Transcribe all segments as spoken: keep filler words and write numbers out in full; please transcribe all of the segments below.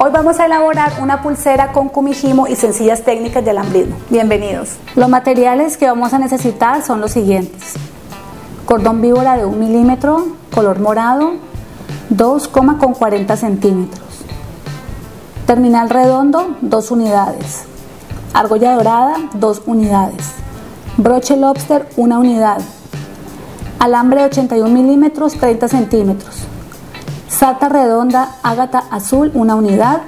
Hoy vamos a elaborar una pulsera con kumihimo y sencillas técnicas de alambrismo. Bienvenidos. Los materiales que vamos a necesitar son los siguientes: cordón víbora de un milímetro, color morado, dos coma cuarenta centímetros, terminal redondo, dos unidades, argolla dorada, dos unidades, broche lobster, una unidad, alambre de ochenta y un milímetros, treinta centímetros, sarta redonda ágata azul, una unidad,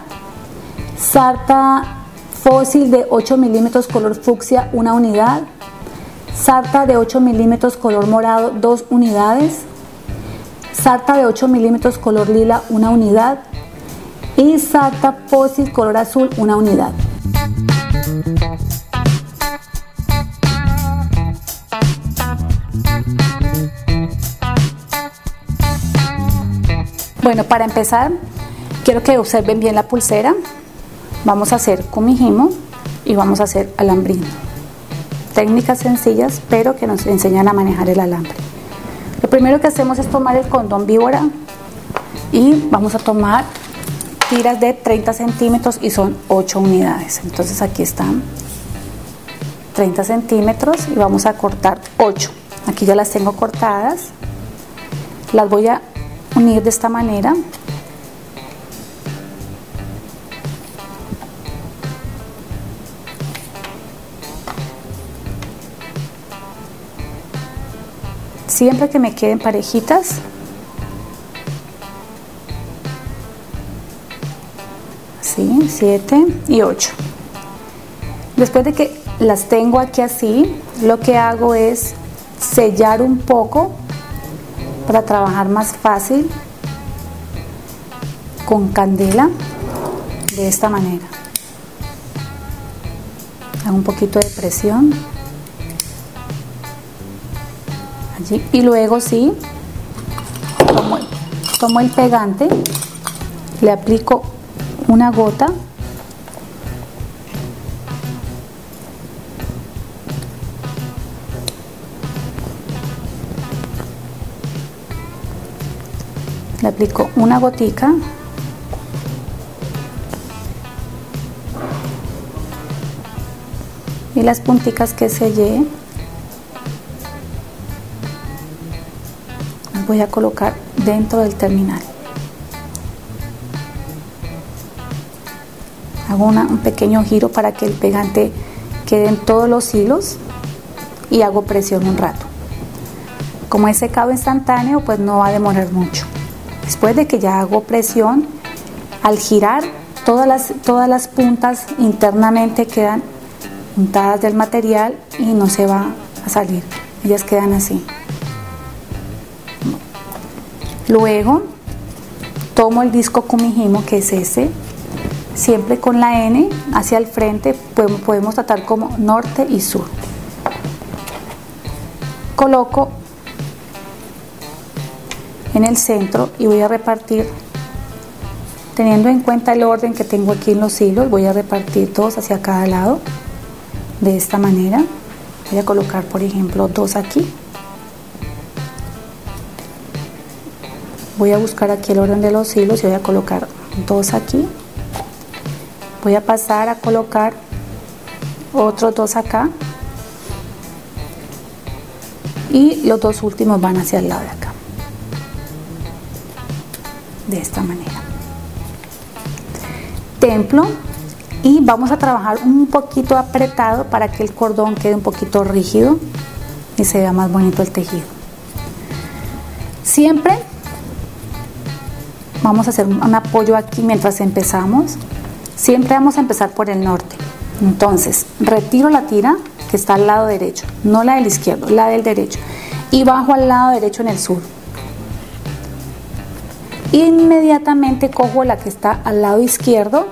sarta fósil de ocho milímetros color fucsia, una unidad, sarta de ocho milímetros color morado, dos unidades, sarta de ocho milímetros color lila, una unidad y sarta fósil color azul, una unidad. Bueno, para empezar, quiero que observen bien la pulsera. Vamos a hacer kumihimo y vamos a hacer alambrismo. Técnicas sencillas, pero que nos enseñan a manejar el alambre. Lo primero que hacemos es tomar el cordón víbora y vamos a tomar tiras de treinta centímetros y son ocho unidades. Entonces aquí están treinta centímetros y vamos a cortar ocho. Aquí ya las tengo cortadas. Las voy a unir de esta manera siempre que me queden parejitas. Así, siete y ocho. Después de que las tengo aquí así, lo que hago es sellar un poco para trabajar más fácil con candela, de esta manera. Hago un poquito de presión allí y luego sí tomo, tomo el pegante, le aplico una gota le aplico una gotica y las punticas que sellé las voy a colocar dentro del terminal. Hago una, un pequeño giro para que el pegante quede en todos los hilos y hago presión un rato. Como es secado instantáneo, pues no va a demorar mucho. Después de que ya hago presión, al girar todas las, todas las puntas internamente quedan untadas del material y no se va a salir, ellas quedan así. Luego tomo el disco kumihimo, que es ese, siempre con la N hacia el frente, podemos, podemos tratar como norte y sur. Coloco en el centro y voy a repartir, teniendo en cuenta el orden que tengo aquí en los hilos, voy a repartir dos hacia cada lado, de esta manera. Voy a colocar, por ejemplo, dos aquí. Voy a buscar aquí el orden de los hilos y voy a colocar dos aquí. Voy a pasar a colocar otros dos acá y los dos últimos van hacia el lado de acá, de esta manera. Templo y vamos a trabajar un poquito apretado para que el cordón quede un poquito rígido y se vea más bonito el tejido. Siempre vamos a hacer un apoyo aquí mientras empezamos. Siempre vamos a empezar por el norte. Entonces retiro la tira que está al lado derecho, no la del izquierdo, la del derecho, y bajo al lado derecho en el sur. Inmediatamente cojo la que está al lado izquierdo,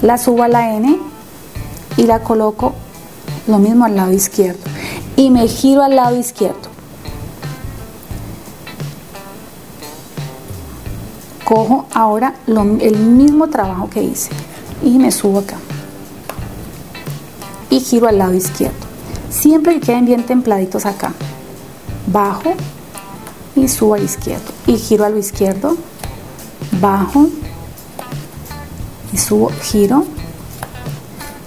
la subo a la N y la coloco lo mismo al lado izquierdo y me giro al lado izquierdo. Cojo ahora lo, el mismo trabajo que hice y me subo acá. y giro al lado izquierdo, siempre que queden bien templaditos. Acá bajo y subo al izquierdo y giro a lo izquierdo, bajo y subo, giro,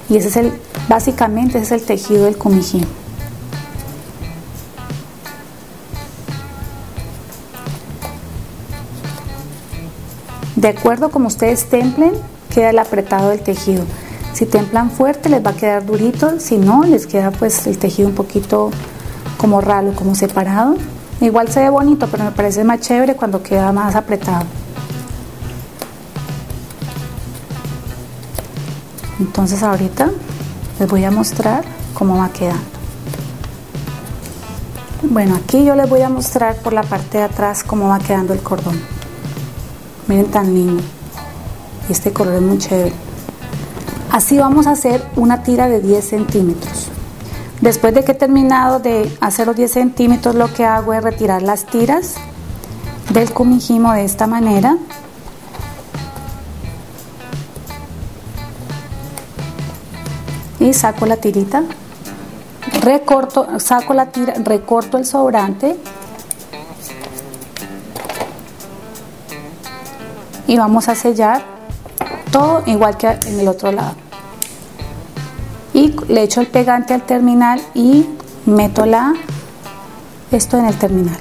y ese es el, básicamente ese es el tejido del kumihimo. De acuerdo como ustedes templen queda el apretado del tejido. Si templan fuerte les va a quedar durito, si no les queda pues el tejido un poquito como ralo, como separado. Igual se ve bonito, pero me parece más chévere cuando queda más apretado. Entonces ahorita les voy a mostrar cómo va quedando. Bueno, aquí yo les voy a mostrar por la parte de atrás cómo va quedando el cordón. Miren tan lindo. Y este color es muy chévere. Así vamos a hacer una tira de diez centímetros. Después de que he terminado de hacer los diez centímetros, lo que hago es retirar las tiras del kumihimo de esta manera. Y saco la tirita, recorto, saco la tira, recorto el sobrante y vamos a sellar todo igual que en el otro lado, y le echo el pegante al terminal y meto la, esto en el terminal,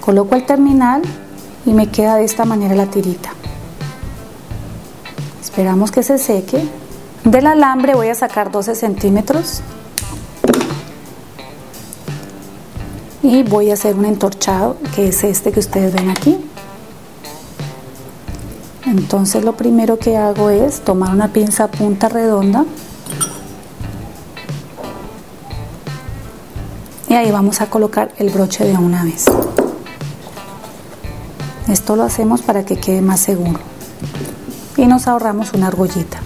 coloco el terminal y me queda de esta manera la tirita. Esperamos que se seque. Del alambre voy a sacar doce centímetros y voy a hacer un entorchado, que es este que ustedes ven aquí. Entonces lo primero que hago es tomar una pinza punta redonda y ahí vamos a colocar el broche de una vez. Esto lo hacemos para que quede más seguro y nos ahorramos una argollita.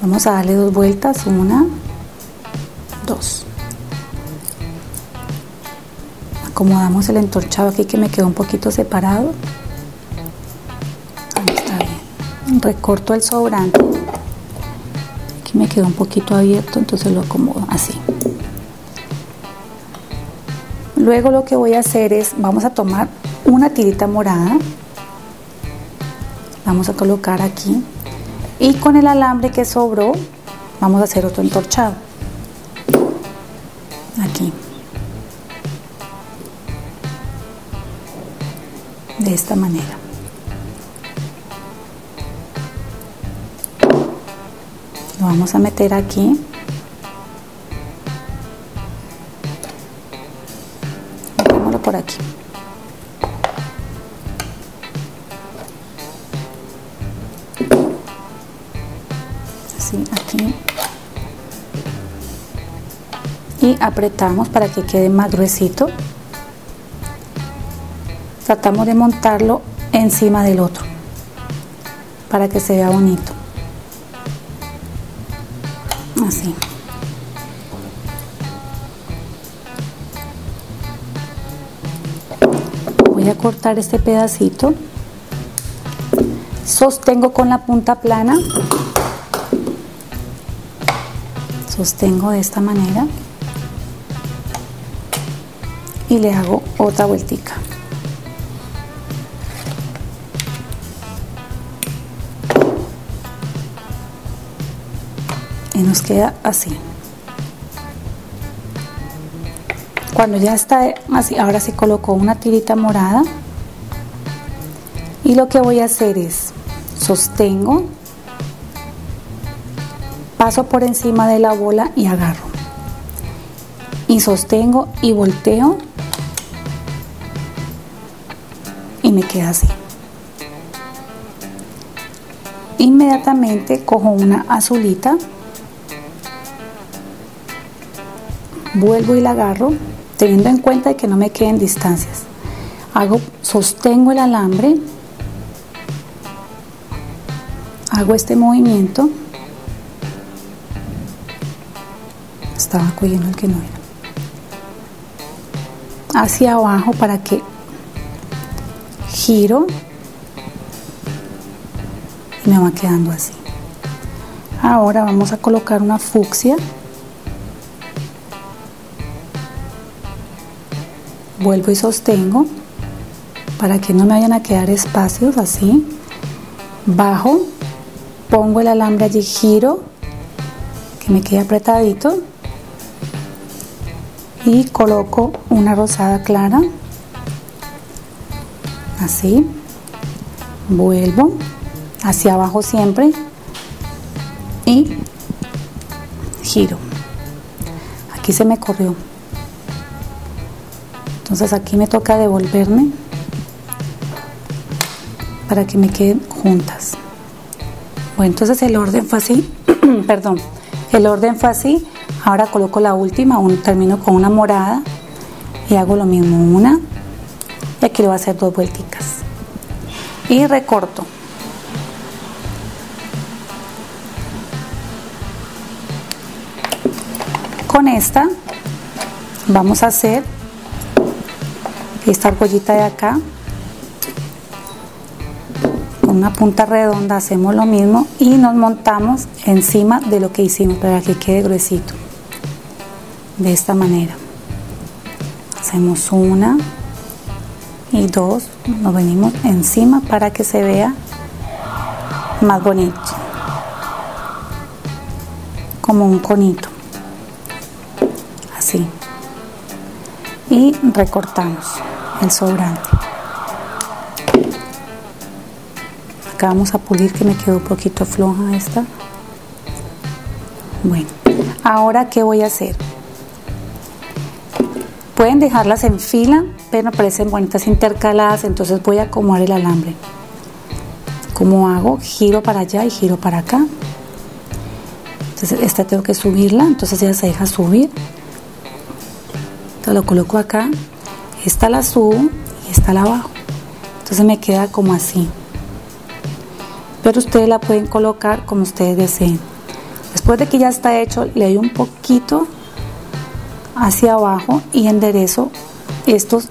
Vamos a darle dos vueltas, una, dos. Acomodamos el entorchado aquí que me quedó un poquito separado. Ahí está bien. Recorto el sobrante. Aquí me quedó un poquito abierto, entonces lo acomodo así. Luego lo que voy a hacer es, vamos a tomar una tirita morada. Vamos a colocar aquí. Y con el alambre que sobró vamos a hacer otro entorchado aquí de esta manera. Lo vamos a meter aquí, metámoslo por aquí. Aquí y apretamos para que quede más gruesito. Tratamos de montarlo encima del otro para que se vea bonito, así. Voy a cortar este pedacito, sostengo con la punta plana. Sostengo de esta manera y le hago otra vueltica. Y nos queda así. Cuando ya está así, ahora sí coloco una tirita morada y lo que voy a hacer es sostengo, paso por encima de la bola y agarro y sostengo y volteo y me queda así. Inmediatamente cojo una azulita, vuelvo y la agarro, teniendo en cuenta de que no me queden distancias. Hago, sostengo el alambre, hago este movimiento. Estaba cogiendo el que no era, hacia abajo para que giro y me va quedando así. Ahora vamos a colocar una fucsia. Vuelvo y sostengo para que no me vayan a quedar espacios, así. Bajo, pongo el alambre allí, giro, que me quede apretadito, y coloco una rosada clara, así. Vuelvo hacia abajo siempre y giro. Aquí se me corrió, entonces aquí me toca devolverme para que me queden juntas. Bueno, entonces el orden fue así. Perdón, el orden fue así. Ahora coloco la última, un, termino con una morada y hago lo mismo, una, y aquí le voy a hacer dos vuelticas y recorto. Con esta vamos a hacer esta argollita de acá. Con una punta redonda hacemos lo mismo y nos montamos encima de lo que hicimos para que quede gruesito. De esta manera hacemos una y dos, nos venimos encima para que se vea más bonito, como un conito, así, y recortamos el sobrante. Acá vamos a pulir, que me quedó un poquito floja esta. Bueno, ahora ¿qué voy a hacer? Pueden dejarlas en fila, pero me parecen bonitas intercaladas, entonces voy a acomodar el alambre. ¿Cómo hago? Giro para allá y giro para acá. Entonces esta tengo que subirla, entonces ella se deja subir. Entonces lo coloco acá, esta la subo y esta la bajo. Entonces me queda como así. Pero ustedes la pueden colocar como ustedes deseen. Después de que ya está hecho, le doy un poquito hacia abajo y enderezo estos,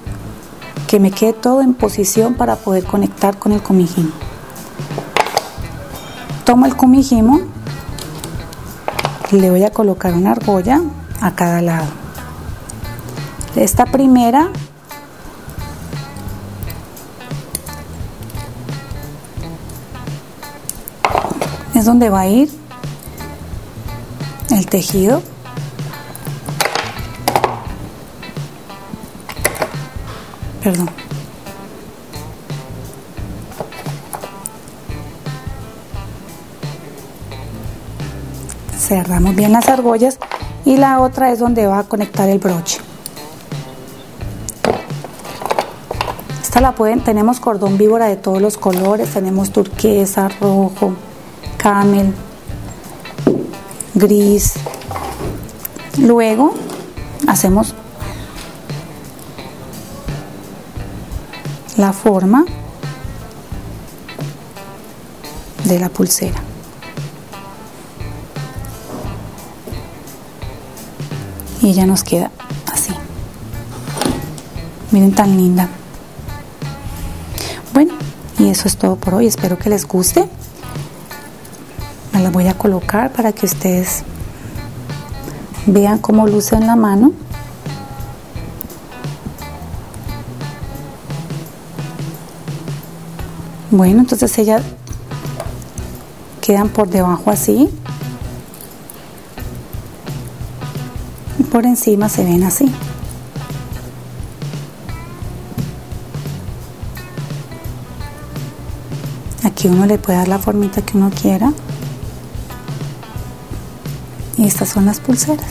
que me quede todo en posición para poder conectar con el kumihimo. Tomo el kumihimo, le voy a colocar una argolla a cada lado. Esta primera es donde va a ir el tejido. Perdón. Cerramos bien las argollas y la otra es donde va a conectar el broche. Esta la pueden, tenemos cordón víbora de todos los colores, tenemos turquesa, rojo, camel, gris. Luego hacemos la forma de la pulsera. Y ya nos queda así. Miren tan linda. Bueno, y eso es todo por hoy. Espero que les guste. Me la voy a colocar para que ustedes vean cómo luce en la mano. Bueno, entonces ellas quedan por debajo así y por encima se ven así. Aquí uno le puede dar la formita que uno quiera. Y estas son las pulseras.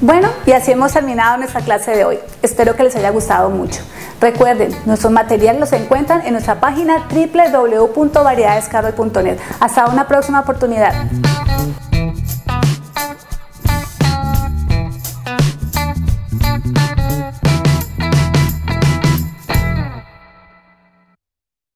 Bueno, y así hemos terminado nuestra clase de hoy. Espero que les haya gustado mucho. Recuerden, nuestros materiales los encuentran en nuestra página doble u doble u doble u punto variedades carol punto net. Hasta una próxima oportunidad.